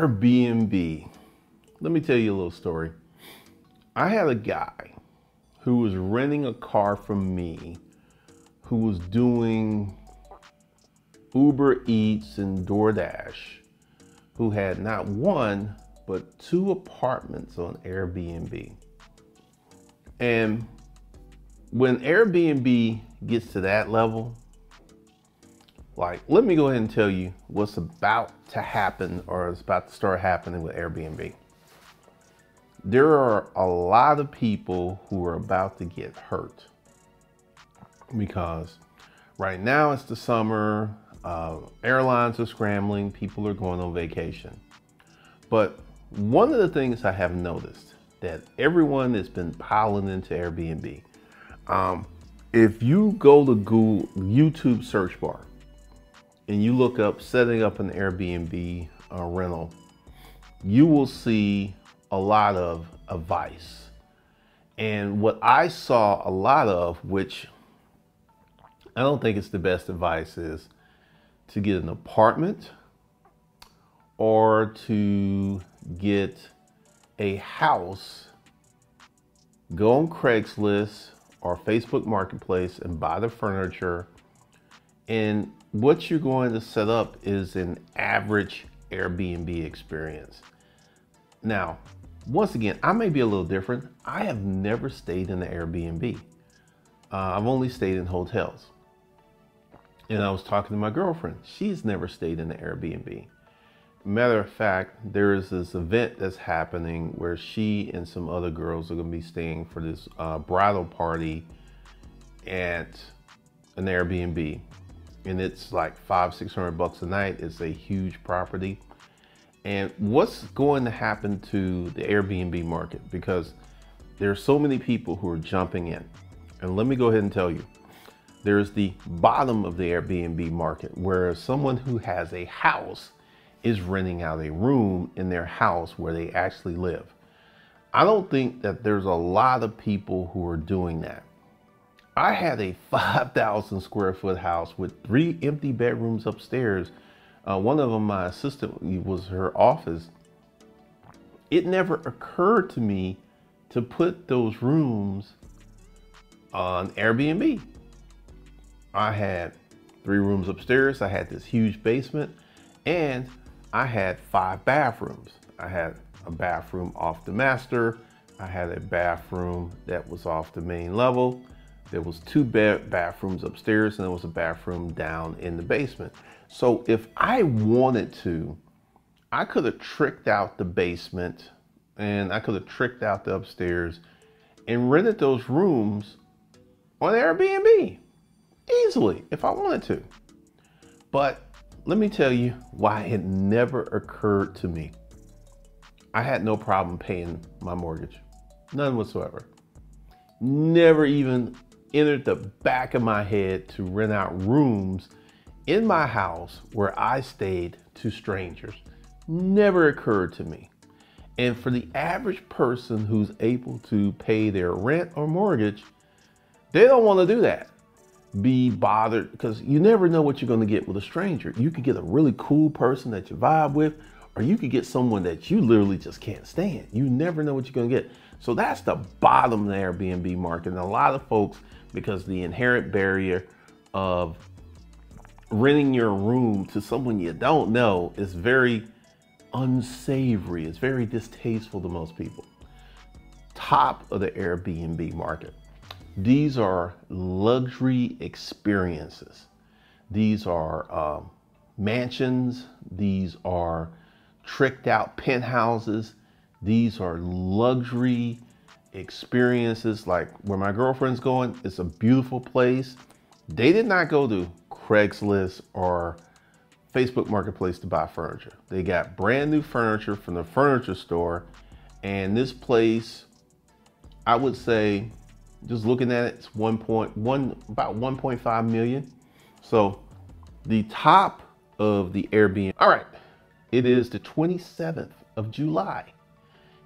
Airbnb. Let me tell you a little story. I had a guy who was renting a car from me who was doing Uber Eats and DoorDash, who had not one, but two apartments on Airbnb. And when Airbnb gets to that level, like, let me go ahead and tell you what's about to happen, or is about to start happening with Airbnb. There are a lot of people who are about to get hurt, because right now it's the summer, airlines are scrambling, people are going on vacation. But one of the things I have noticed that everyone has been piling into Airbnb. If you go to Google YouTube search bar and you look up setting up an Airbnb rental, you will see a lot of advice. And what I saw a lot of, which I don't think it's the best advice, is to get an apartment or to get a house, go on Craigslist or Facebook Marketplace and buy the furniture. And what you're going to set up is an average Airbnb experience. Now, once again, I may be a little different. I have never stayed in an Airbnb. I've only stayed in hotels. And I was talking to my girlfriend. She's never stayed in an Airbnb. Matter of fact, there is this event that's happening where she and some other girls are going to be staying for this bridal party at an Airbnb. And it's like $500-$600 a night. It's a huge property. And what's going to happen to the Airbnb market? Because there are so many people who are jumping in. And let me go ahead and tell you, there's the bottom of the Airbnb market where someone who has a house is renting out a room in their house where they actually live. I don't think that there's a lot of people who are doing that. I had a 5,000 square foot house with 3 empty bedrooms upstairs. One of them, my assistant, was her office. It never occurred to me to put those rooms on Airbnb. I had 3 rooms upstairs. I had this huge basement, and I had 5 bathrooms. I had a bathroom off the master. I had a bathroom that was off the main level. There was 2 bathrooms upstairs, and there was a bathroom down in the basement. So if I wanted to, I could have tricked out the basement, and I could have tricked out the upstairs and rented those rooms on Airbnb easily if I wanted to. But let me tell you why it never occurred to me. I had no problem paying my mortgage, none whatsoever. Never even entered the back of my head to rent out rooms in my house where I stayed to strangers. Never occurred to me. And for the average person who's able to pay their rent or mortgage, they don't want to do that. Be bothered, because you never know what you're going to get with a stranger. You could get a really cool person that you vibe with, or you could get someone that you literally just can't stand. You never know what you're going to get. So that's the bottom of the Airbnb market. And a lot of folks, because the inherent barrier of renting your room to someone you don't know is very unsavory. It's very distasteful to most people. Top of the Airbnb market. These are luxury experiences. These are mansions. These are tricked out penthouses. These are luxury experiences. Like where my girlfriend's going, it's a beautiful place. They did not go to Craigslist or Facebook Marketplace to buy furniture. They got brand new furniture from the furniture store. And this place, I would say, just looking at it, it's about 1.5 million. So the top of the Airbnb. All right, it is the 27th of July.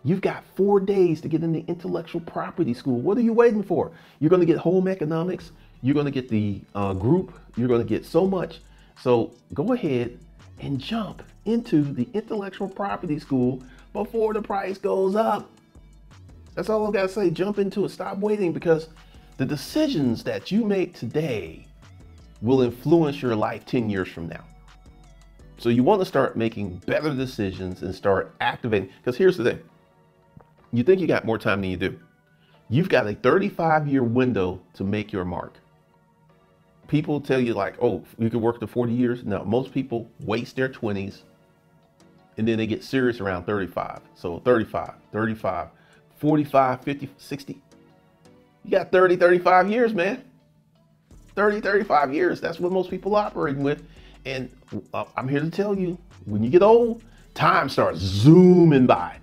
You've got 4 days to get into intellectual property school. What are you waiting for? You're going to get home economics. You're going to get the group. You're going to get so much. So go ahead and jump into the intellectual property school before the price goes up. That's all I've got to say. Jump into it. Stop waiting, because the decisions that you make today will influence your life 10 years from now. So you want to start making better decisions and start activating. Because here's the thing. You think you got more time than you do. You've got a 35-year window to make your mark. People tell you like, oh, you can work to 40 years. No, most people waste their 20s and then they get serious around 35. So 35, 35, 45, 50, 60. You got 30, 35 years, man. 30, 35 years. That's what most people are operating with. And I'm here to tell you, when you get old, time starts zooming by,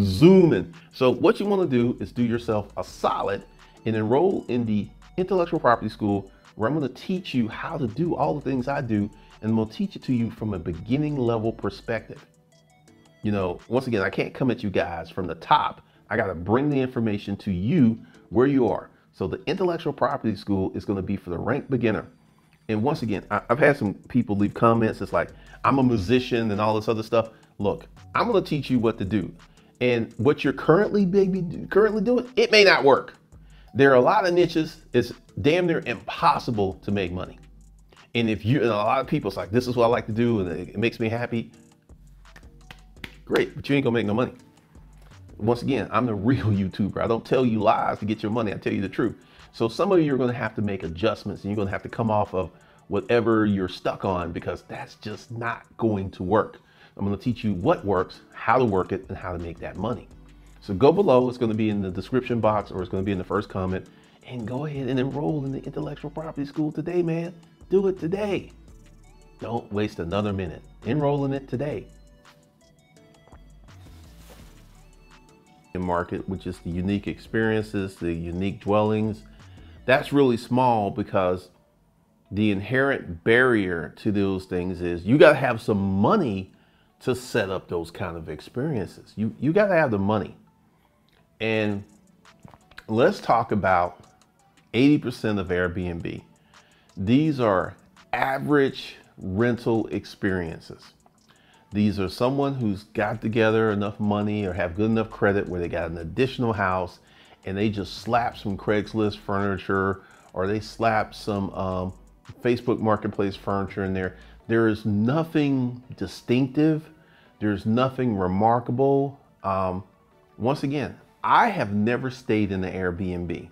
zooming. So what you want to do is do yourself a solid and enroll in the intellectual property school, where I'm going to teach you how to do all the things I do, and I'm going to teach it to you from a beginning level perspective. You know, once again, I can't come at you guys from the top. I got to bring the information to you where you are. So the intellectual property school is going to be for the rank beginner. And once again, I've had some people leave comments. It's like, I'm a musician and all this other stuff. Look, I'm going to teach you what to do, and what you're currently doing, it may not work. There are a lot of niches. It's damn near impossible to make money. And if you, and a lot of people, it's like, this is what I like to do and it makes me happy. Great, but you ain't gonna make no money. Once again, I'm the real YouTuber. I don't tell you lies to get your money. I tell you the truth. So some of you are going to have to make adjustments, and you're going to have to come off of whatever you're stuck on, because that's just not going to work. I'm going to teach you what works, how to work it, and how to make that money. So go below. It's going to be in the description box, or it's going to be in the first comment, and go ahead and enroll in the intellectual property school today, man. Do it today. Don't waste another minute. Enroll in it today. Market, which is the unique experiences, the unique dwellings. That's really small, because the inherent barrier to those things is you got to have some money to set up those kind of experiences. You got to have the money. And let's talk about 80% of Airbnb. These are average rental experiences. These are someone who's got together enough money or have good enough credit where they got an additional house, and they just slap some Craigslist furniture, or they slap some Facebook Marketplace furniture in there. There is nothing distinctive. There's nothing remarkable. Once again, I have never stayed in an Airbnb.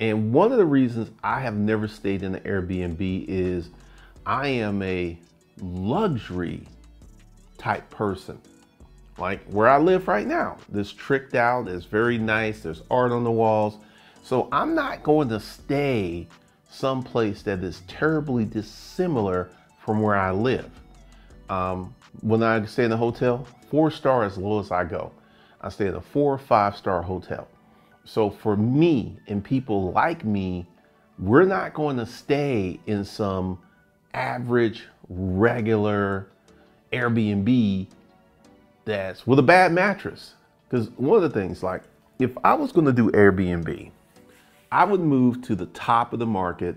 And one of the reasons I have never stayed in an Airbnb is I am a luxury type person. Like where I live right now, this tricked out, it's very nice, there's art on the walls. So I'm not going to stay someplace that is terribly dissimilar from where I live. When I stay in a hotel, 4-star as low as I go. I stay in a 4- or 5-star hotel. So for me and people like me, we're not going to stay in some average, regular Airbnb that's with a bad mattress. Because one of the things, like if I was going to do Airbnb, I would move to the top of the market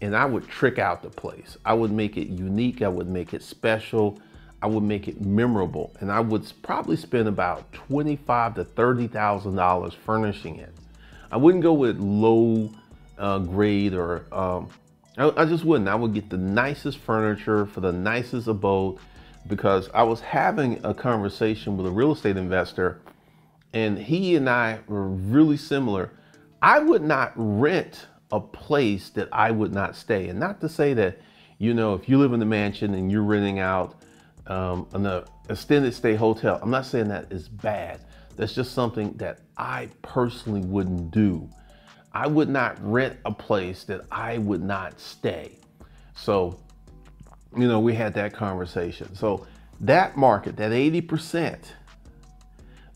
and I would trick out the place. I would make it unique. I would make it special. I would make it memorable. And I would probably spend about $25,000 to $30,000 furnishing it. I wouldn't go with low grade, or I just wouldn't. I would get the nicest furniture for the nicest abode. Because I was having a conversation with a real estate investor, and he and I were really similar. I would not rent a place that I would not stay. And not to say that, you know, if you live in a mansion and you're renting out an extended stay hotel, I'm not saying that is bad. That's just something that I personally wouldn't do. I would not rent a place that I would not stay. So, you know, we had that conversation. So that market, that 80%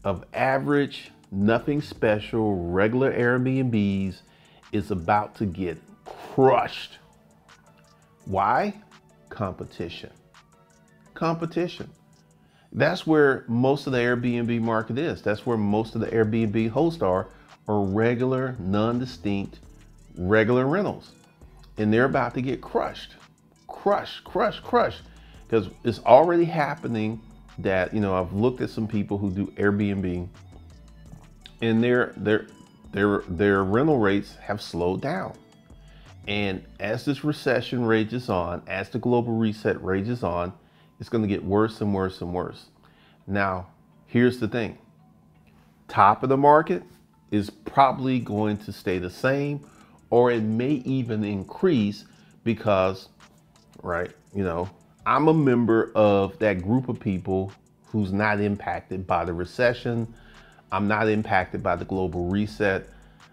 of average, nothing special, regular Airbnbs is about to get crushed. Why? Competition. Competition. That's where most of the Airbnb market is. That's where most of the Airbnb hosts are regular, non-distinct, regular rentals. And they're about to get crushed. Crush, crush, crush. because it's already happening that, you know, I've looked at some people who do Airbnb and their rental rates have slowed down. And as this recession rages on, as the global reset rages on, it's going to get worse and worse and worse. Now, here's the thing. Top of the market is probably going to stay the same, or it may even increase because, right, you know, I'm a member of that group of people who's not impacted by the recession. I'm not impacted by the global reset.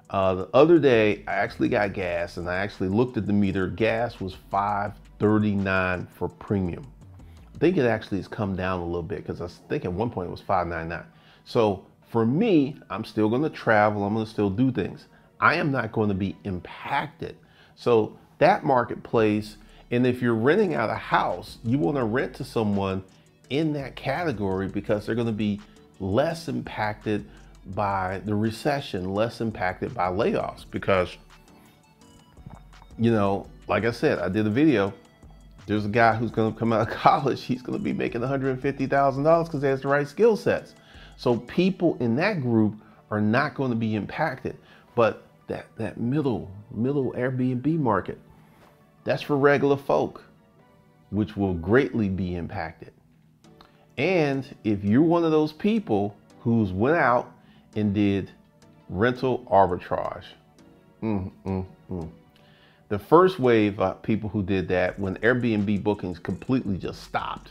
The other day, I actually got gas and I actually looked at the meter. Gas was $5.39 for premium. I think it actually has come down a little bit because I think at one point it was $5.99. So for me, I'm still going to travel. I'm going to still do things. I am not going to be impacted. So that marketplace, and if you're renting out a house, you want to rent to someone in that category because they're going to be less impacted by the recession, less impacted by layoffs, because, you know, like I said, I did a video, there's a guy who's going to come out of college, he's going to be making $150,000 because he has the right skill sets. So people in that group are not going to be impacted. But that middle Airbnb market, that's for regular folk, which will greatly be impacted. And if you're one of those people who's went out and did rental arbitrage, the first wave of people who did that when Airbnb bookings completely just stopped,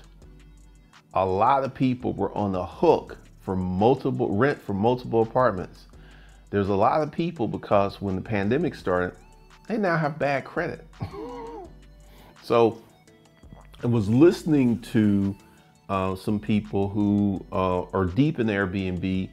a lot of people were on the hook for multiple apartments. There's a lot of people, because when the pandemic started, they now have bad credit. So I was listening to some people who are deep in Airbnb,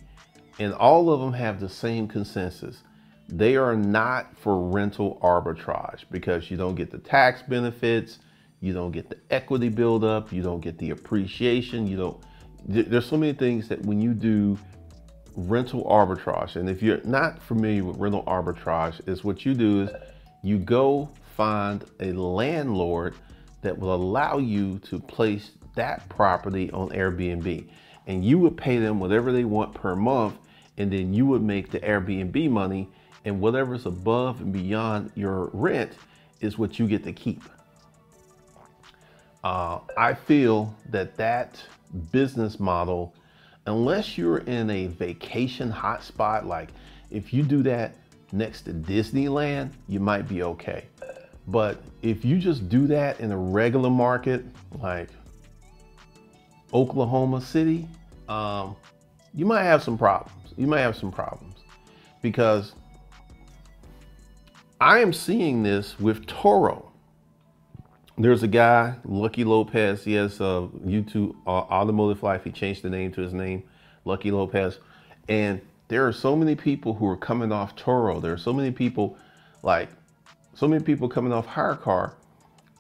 and all of them have the same consensus. They are not for rental arbitrage because you don't get the tax benefits, you don't get the equity buildup, you don't get the appreciation, you don't, there's so many things that when you do rental arbitrage, and if you're not familiar with rental arbitrage, is what you do is you go find a landlord that will allow you to place that property on Airbnb, and you would pay them whatever they want per month, and then you would make the Airbnb money, and whatever's above and beyond your rent is what you get to keep. I feel that business model, unless you're in a vacation hotspot, like if you do that next to Disneyland, you might be okay. But if you just do that in a regular market like Oklahoma City, you might have some problems. You might have some problems, because I am seeing this with Turo. There's a guy, Lucky Lopez. He has a YouTube Automotive Life. He changed the name to his name, Lucky Lopez. And there are so many people who are coming off Turo. There are so many people, like so many people coming off Hire Car,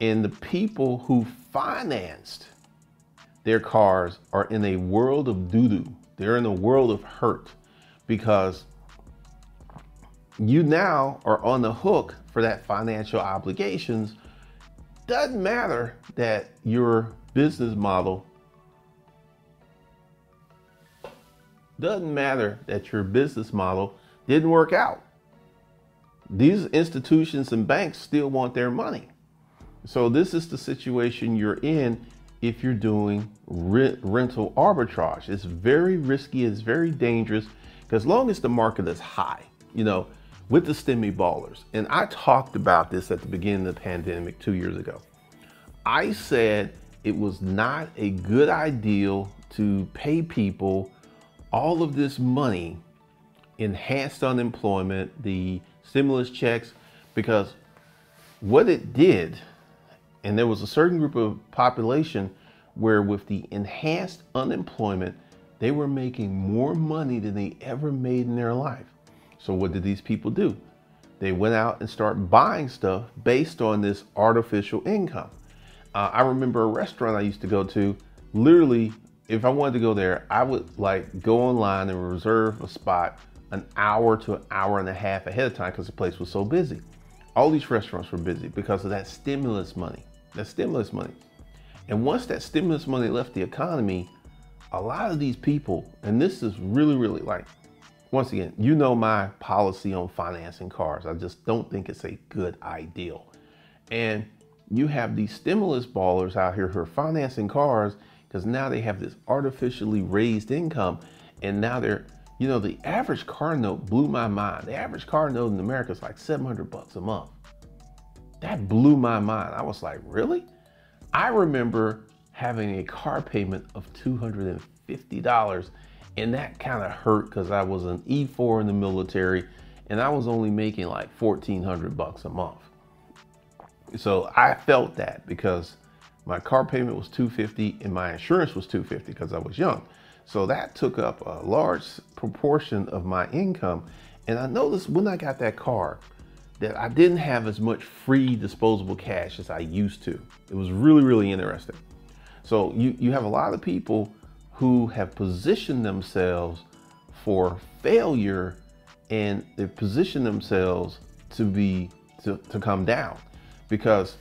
and the people who financed their cars are in a world of doo-doo. They're in a world of hurt, because you now are on the hook for that financial obligations. Doesn't matter that your business model, didn't work out. These institutions and banks still want their money. So this is the situation you're in if you're doing rental arbitrage. It's very risky, it's very dangerous, because as long as the market is high, you know, with the stimmy ballers. And I talked about this at the beginning of the pandemic 2 years ago. I said it was not a good idea to pay people all of this money, enhanced unemployment, the stimulus checks, because what it did, and there was a certain group of population where with the enhanced unemployment, they were making more money than they ever made in their life. So what did these people do? They went out and started buying stuff based on this artificial income. I remember a restaurant I used to go to, literally, if I wanted to go there, I would like go online and reserve a spot an hour to an hour and a half ahead of time because the place was so busy. All these restaurants were busy because of that stimulus money, And once that stimulus money left the economy, a lot of these people, and this is really, really like, once again, you know my policy on financing cars. I just don't think it's a good idea. And you have these stimulus ballers out here who are financing cars because now they have this artificially raised income. And now they're, you know, the average car note blew my mind. The average car note in America is like $700 a month. That blew my mind. I was like, really? I remember having a car payment of $250, and that kind of hurt because I was an E4 in the military and I was only making like $1,400 a month. So I felt that because my car payment was $250 and my insurance was $250 because I was young. So that took up a large proportion of my income. And I noticed when I got that car that I didn't have as much free disposable cash as I used to. It was really, really interesting. So you have a lot of people who have positioned themselves for failure, and they've positioned themselves to come down, because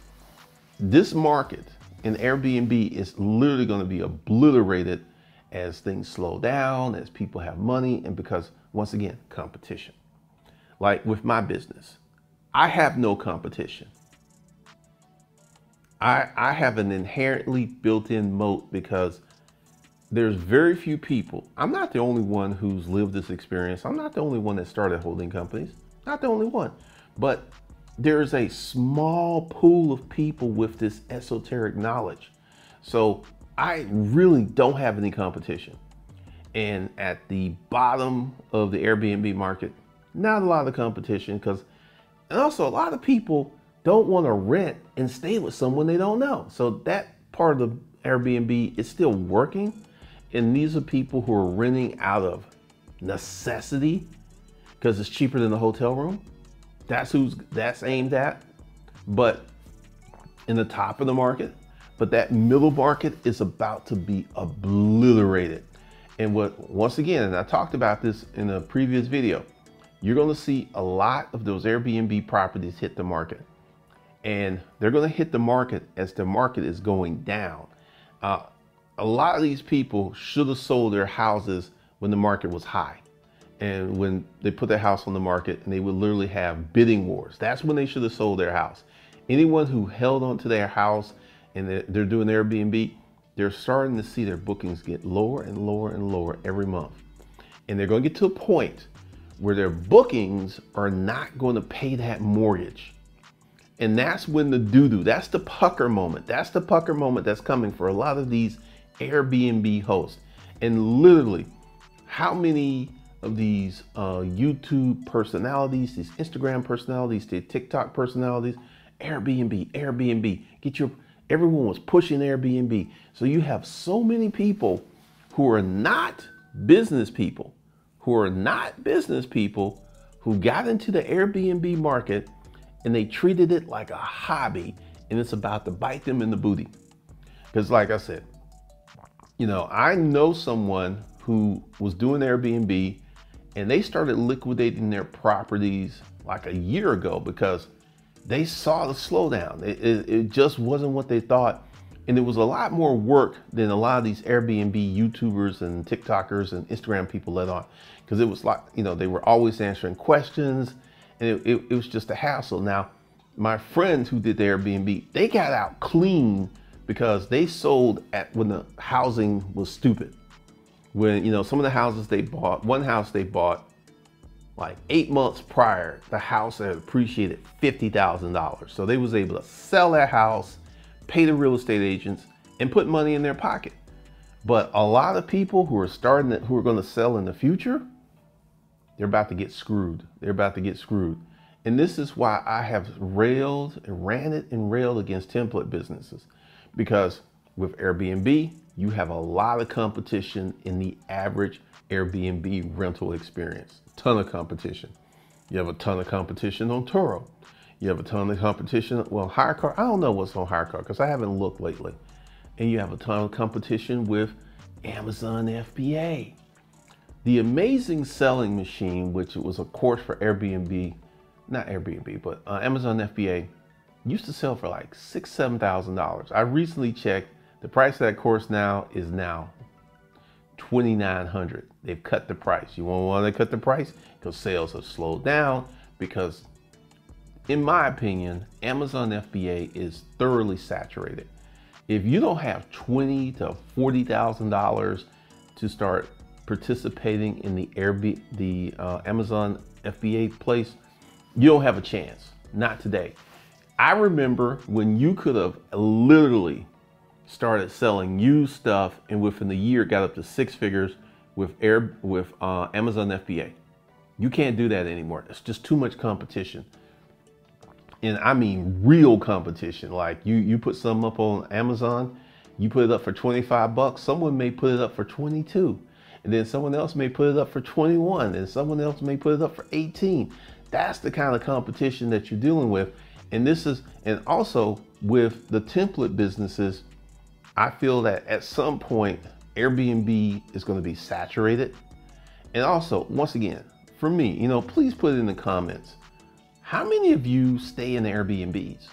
this market in Airbnb is literally going to be obliterated as things slow down, as people have money, and because, once again, competition. Like with my business, I have no competition. I have an inherently built-in moat because there's very few people. I'm not the only one who's lived this experience. I'm not the only one that started holding companies. Not the only one. But there's a small pool of people with this esoteric knowledge. So I really don't have any competition. And at the bottom of the Airbnb market, not a lot of competition, because, and also a lot of people don't want to rent and stay with someone they don't know. So that part of the Airbnb is still working. And these are people who are renting out of necessity because it's cheaper than the hotel room. That's aimed at, but in the top of the market, but that middle market is about to be obliterated. And what, once again, and I talked about this in a previous video, you're going to see a lot of those Airbnb properties hit the market, and they're going to hit the market as the market is going down. A lot of these people should have sold their houses when the market was high, and when they put their house on the market, and they would literally have bidding wars. That's when they should have sold their house. Anyone who held onto their house and they're doing Airbnb, they're starting to see their bookings get lower and lower and lower every month. And they're going to get to a point where their bookings are not going to pay that mortgage. And that's when the doo-doo, that's the pucker moment. That's the pucker moment that's coming for a lot of these Airbnb hosts. And literally, how many of these YouTube personalities, these Instagram personalities, the TikTok personalities, Airbnb, everyone was pushing Airbnb. So you have so many people who are not business people, who got into the Airbnb market and they treated it like a hobby, and it's about to bite them in the booty. Because like I said, you know, I know someone who was doing Airbnb and they started liquidating their properties like a year ago because they saw the slowdown. It just wasn't what they thought. And it was a lot more work than a lot of these Airbnb YouTubers and TikTokers and Instagram people let on. Because it was like, you know, they were always answering questions, and it was just a hassle. Now, my friends who did the Airbnb, they got out clean because they sold at when the housing was stupid. When, you know, some of the houses they bought, one house they bought like 8 months prior, the house had appreciated $50,000. So they was able to sell that house, pay the real estate agents, and put money in their pocket. But a lot of people who are starting, who are going to sell in the future, they're about to get screwed. They're about to get screwed. And this is why I have railed and ranted and railed against template businesses, because with Airbnb, you have a lot of competition in the average Airbnb rental experience. Ton of competition. You have a ton of competition on Turo. You have a ton of competition, well, Hire Car, I don't know what's on Hire Car because I haven't looked lately. And you have a ton of competition with Amazon FBA. The Amazing Selling Machine, which was a course for Airbnb, not Airbnb, but Amazon FBA, used to sell for like $6,000, $7,000. I recently checked, The price of that course now is $2,900. They've cut the price. You won't want to cut the price because sales have slowed down, because in my opinion, Amazon FBA is thoroughly saturated. If you don't have $20,000 to $40,000 to start participating in the Amazon FBA place, you don't have a chance, not today. I remember when you could have literally started selling used stuff and within a year got up to six figures with Amazon FBA. You can't do that anymore. It's just too much competition. And I mean real competition. Like you put something up on Amazon, you put it up for 25 bucks, someone may put it up for 22. And then someone else may put it up for 21, and someone else may put it up for 18. That's the kind of competition that you're dealing with. And this is, and also with the template businesses, I feel that at some point, Airbnb is going to be saturated. And also, once again, for me, you know, please put it in the comments. How many of you stay in Airbnbs?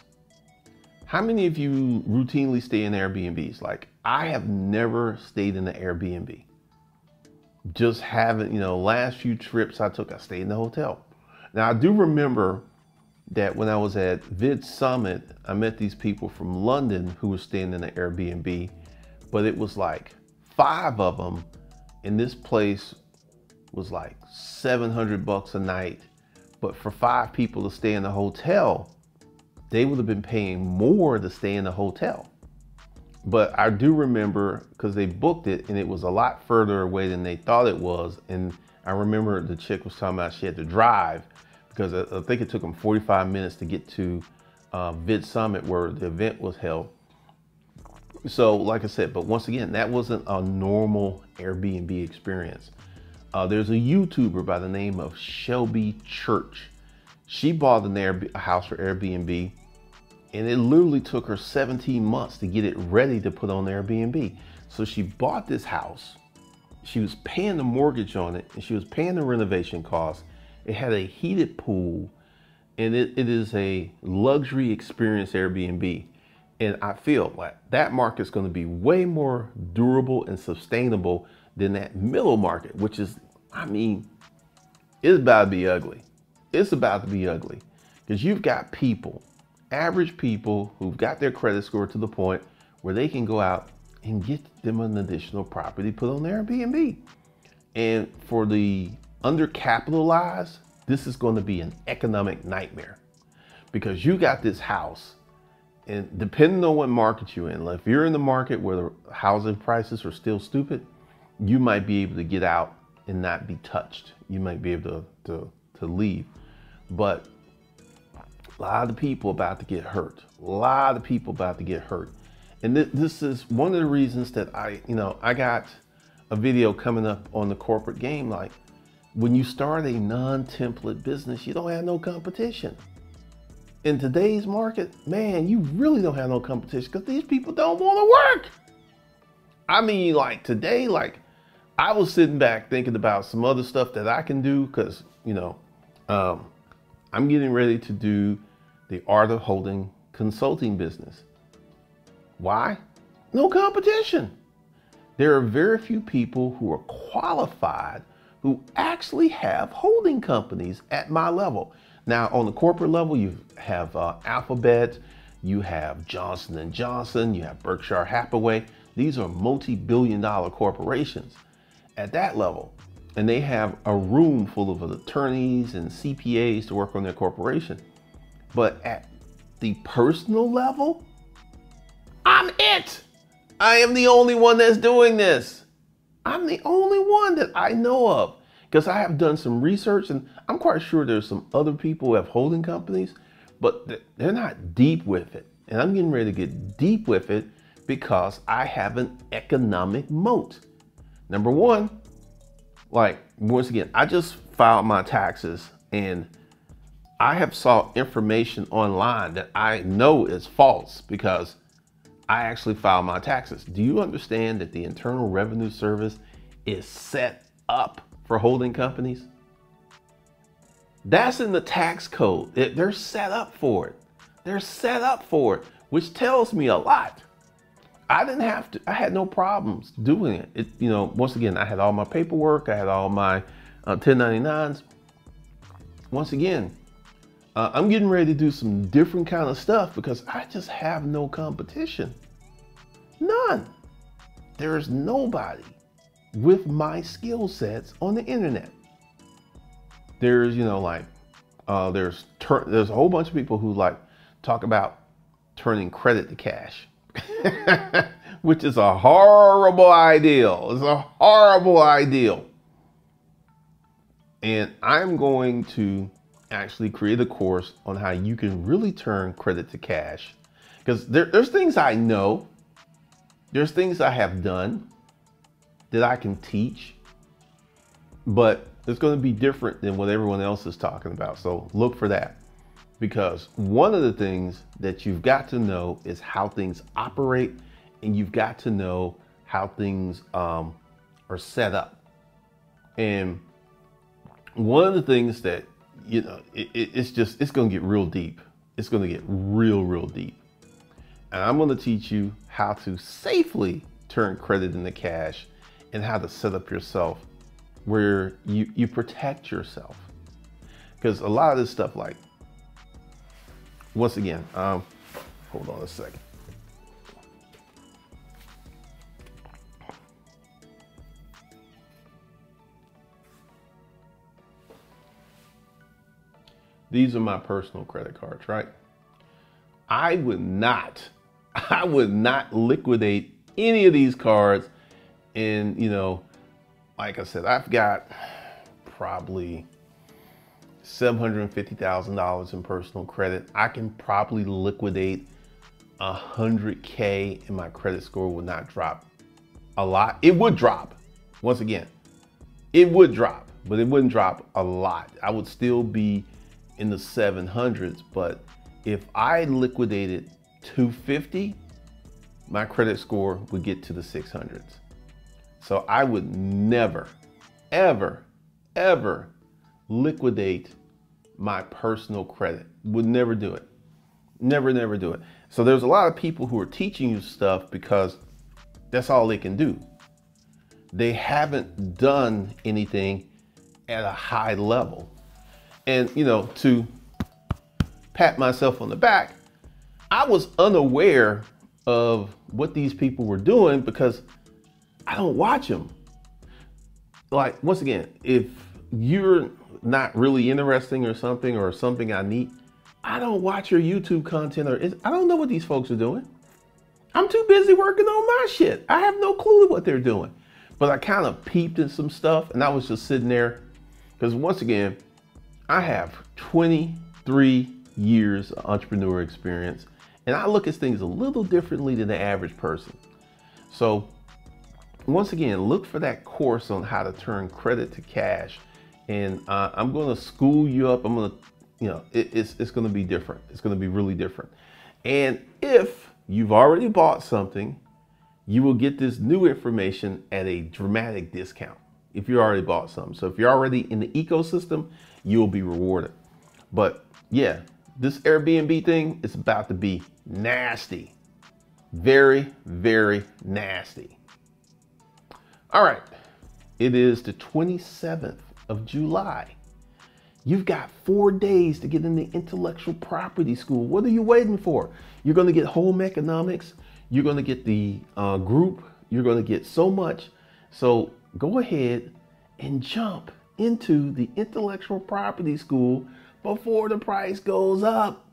How many of you routinely stay in Airbnbs? Like, I have never stayed in an Airbnb. Just haven't, you know, last few trips I took, I stayed in the hotel. Now, I do remember that when I was at VidSummit, I met these people from London who were staying in an Airbnb, but it was like 5 of them, and this place was like 700 bucks a night. But for 5 people to stay in the hotel, they would have been paying more to stay in the hotel. But I do remember, because they booked it and it was a lot further away than they thought it was. And I remember the chick was talking about she had to drive, because I think it took them 45 minutes to get to VidSummit where the event was held. So like I said, but once again, that wasn't a normal Airbnb experience. There's a YouTuber by the name of Shelby Church. She bought a house for Airbnb, and it literally took her 17 months to get it ready to put on Airbnb. So she bought this house. She was paying the mortgage on it, and she was paying the renovation costs. It had a heated pool, and it is a luxury experience Airbnb. And I feel like that market's going to be way more durable and sustainable than that middle market, which is, I mean, it's about to be ugly. It's about to be ugly, because you've got people, average people, who've got their credit score to the point where they can go out and get them an additional property put on Airbnb. And for the undercapitalized, this is going to be an economic nightmare, because you got this house, and depending on what market you're in, like if you're in the market where the housing prices are still stupid, you might be able to get out and not be touched. You might be able to leave. But a lot of people about to get hurt. A lot of people about to get hurt. And this is one of the reasons that I got a video coming up on the corporate game. Like, when you start a non-template business, you don't have no competition. In today's market, man, you really don't have no competition, because these people don't want to work. I mean, like today, like I was sitting back thinking about some other stuff that I can do, because, you know, I'm getting ready to do the Art of Holding consulting business. Why? No competition. There are very few people who are qualified who actually have holding companies at my level. Now, on the corporate level, you have Alphabet, you have Johnson and Johnson, you have Berkshire Hathaway. These are multi-billion dollar corporations at that level. And they have a room full of attorneys and CPAs to work on their corporation. But at the personal level, I'm it. I am the only one that's doing this. I'm the only one that I know of, because I have done some research, and I'm quite sure there's some other people who have holding companies, but they're not deep with it. And I'm getting ready to get deep with it, because I have an economic moat. Number one, like once again, I just filed my taxes, and I have saw information online that I know is false, because I actually filed my taxes. Do you understand that the Internal Revenue Service is set up for holding companies? That's in the tax code. They're set up for it. They're set up for it, which tells me a lot. I didn't have to, I had no problems doing it. You know, once again, I had all my paperwork, I had all my 1099s. Once again, I'm getting ready to do some different kind of stuff because I just have no competition. None. There is nobody with my skill sets on the internet. There's, you know, like, there's a whole bunch of people who like talk about turning credit to cash, which is a horrible ideal. It's a horrible ideal. And I'm going to actually create a course on how you can really turn credit to cash, because there's things I know, there's things I have done that I can teach, but it's going to be different than what everyone else is talking about. So look for that, because one of the things that you've got to know is how things operate, and you've got to know how things are set up. And one of the things that, you know, it's going to get real deep. It's going to get real deep. And I'm going to teach you how to safely turn credit into cash and how to set up yourself where you protect yourself, because a lot of this stuff, like, once again, hold on a second. These are my personal credit cards, right? I would not liquidate any of these cards. And, you know, like I said, I've got probably $750,000 in personal credit. I can probably liquidate $100K and my credit score will not drop a lot. It would drop. Once again, it would drop, but it wouldn't drop a lot. I would still be in the 700s, but if I liquidated 250, my credit score would get to the 600s. So I would never, ever, ever liquidate my personal credit. Would never do it. Never do it. So there's a lot of people who are teaching you stuff because that's all they can do. They haven't done anything at a high level. And, you know, to pat myself on the back, I was unaware of what these people were doing because I don't watch them. Like, once again, if you're not really interesting or something I need, I don't watch your YouTube content, or I don't know what these folks are doing. I'm too busy working on my shit. I have no clue what they're doing, but I kind of peeped at some stuff and I was just sitting there because, once again, I have 23 years of entrepreneur experience and I look at things a little differently than the average person. So, once again, look for that course on how to turn credit to cash. And I'm going to school you up. I'm going to, you know, it's going to be different. It's going to be really different. And if you've already bought something, you will get this new information at a dramatic discount if you already bought something. So if you're already in the ecosystem, you'll be rewarded. But yeah, this Airbnb thing is about to be nasty. Very nasty. All right, it is the 27th of July. You've got 4 days to get into intellectual property school. What are you waiting for? You're going to get home economics. You're going to get the group. You're going to get so much. So go ahead and jump into the intellectual property school before the price goes up.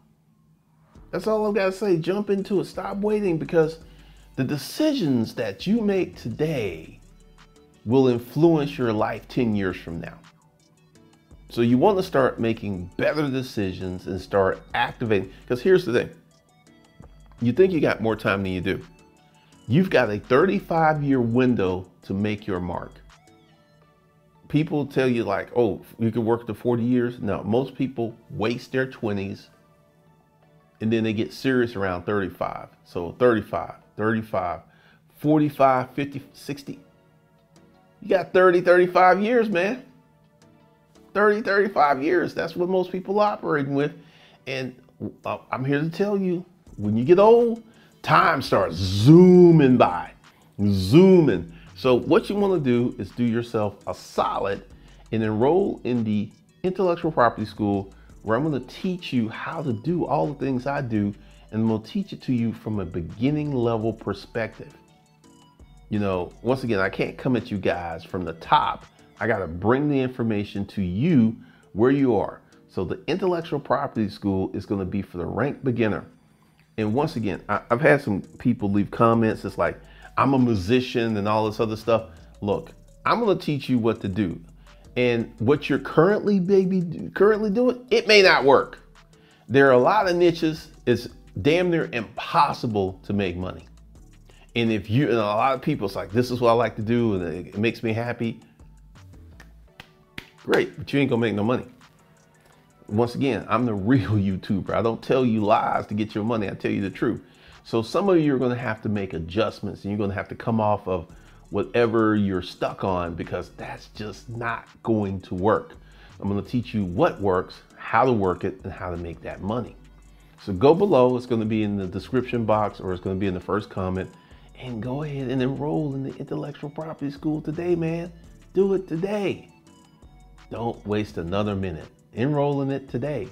That's all I've got to say. Jump into it. Stop waiting, because the decisions that you make today will influence your life 10 years from now. So you want to start making better decisions and start activating, because here's the thing. You think you got more time than you do. You've got a 35-year window to make your mark. People tell you like, oh, you can work to 40 years. No, most people waste their 20s and then they get serious around 35. So 35, 35, 45, 50, 60, you got 30, 35 years, man. 30, 35 years. That's what most people are operating with. And I'm here to tell you, when you get old, time starts zooming by, zooming. So what you want to do is do yourself a solid and enroll in the intellectual property school, where I'm going to teach you how to do all the things I do, and I'm going to teach it to you from a beginning level perspective. You know, once again, I can't come at you guys from the top. I got to bring the information to you where you are. So the intellectual property school is going to be for the rank beginner. And once again, I've had some people leave comments. It's like, I'm a musician and all this other stuff. Look, I'm going to teach you what to do. And what you're currently doing, it may not work. There are a lot of niches. It's damn near impossible to make money. And if you, and a lot of people, it's like, this is what I like to do and it makes me happy. Great, but you ain't gonna make no money. Once again, I'm the real YouTuber. I don't tell you lies to get your money. I tell you the truth. So some of you are gonna have to make adjustments, and you're gonna have to come off of whatever you're stuck on, because that's just not going to work. I'm gonna teach you what works, how to work it, and how to make that money. So go below, it's gonna be in the description box, or it's gonna be in the first comment, and go ahead and enroll in the intellectual property school today, man. Do it today. Don't waste another minute. Enroll in it today.